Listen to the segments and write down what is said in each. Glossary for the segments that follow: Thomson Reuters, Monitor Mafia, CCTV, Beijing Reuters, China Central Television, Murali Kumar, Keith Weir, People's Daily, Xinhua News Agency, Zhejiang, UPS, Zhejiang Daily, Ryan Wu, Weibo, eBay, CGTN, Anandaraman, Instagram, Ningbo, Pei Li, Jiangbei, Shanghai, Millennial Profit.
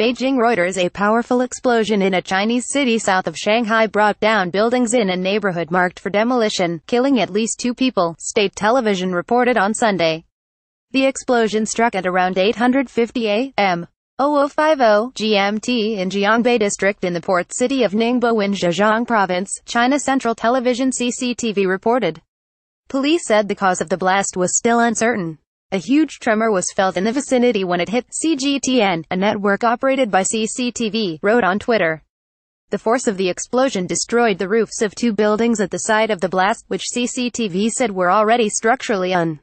Beijing Reuters. A powerful explosion in a Chinese city south of Shanghai brought down buildings in a neighborhood marked for demolition, killing at least 2 people, state television reported on Sunday. The explosion struck at around 8:50 a.m. 0050 GMT in Jiangbei district in the port city of Ningbo in Zhejiang province, China Central Television CCTV reported. Police said the cause of the blast was still uncertain. A huge tremor was felt in the vicinity when it hit, CGTN, a network operated by CCTV, wrote on Twitter. The force of the explosion destroyed the roofs of 2 buildings at the site of the blast, which CCTV said were already structurally un.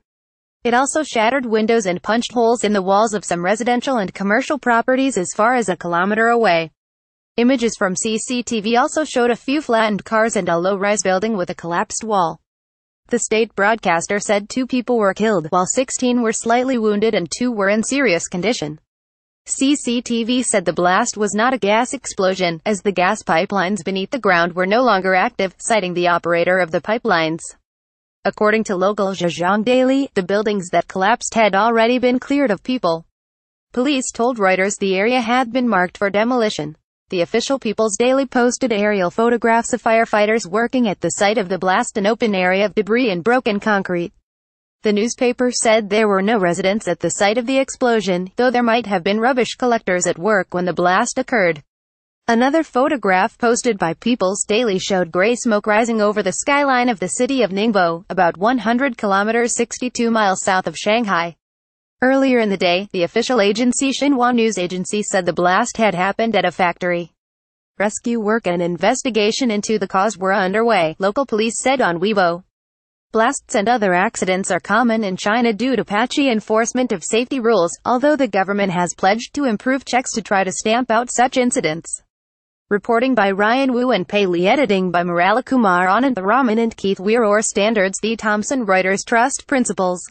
It also shattered windows and punched holes in the walls of some residential and commercial properties as far as a kilometer away. Images from CCTV also showed a few flattened cars and a low-rise building with a collapsed wall. The state broadcaster said 2 people were killed, while 16 were slightly wounded and 2 were in serious condition. CCTV said the blast was not a gas explosion, as the gas pipelines beneath the ground were no longer active, citing the operator of the pipelines. According to local Zhejiang Daily, the buildings that collapsed had already been cleared of people. Police told Reuters the area had been marked for demolition. The official People's Daily posted aerial photographs of firefighters working at the site of the blast, an open area of debris and broken concrete. The newspaper said there were no residents at the site of the explosion, though there might have been rubbish collectors at work when the blast occurred. Another photograph posted by People's Daily showed gray smoke rising over the skyline of the city of Ningbo, about 100 kilometers 62 miles south of Shanghai. Earlier in the day, the official agency Xinhua News Agency said the blast had happened at a factory. Rescue work and investigation into the cause were underway, local police said on Weibo. Blasts and other accidents are common in China due to patchy enforcement of safety rules, although the government has pledged to improve checks to try to stamp out such incidents. Reporting by Ryan Wu and Pei Li, editing by Murali Kumar, Anandaraman and Keith Weir. Standards: The Thomson Reuters Trust Principles.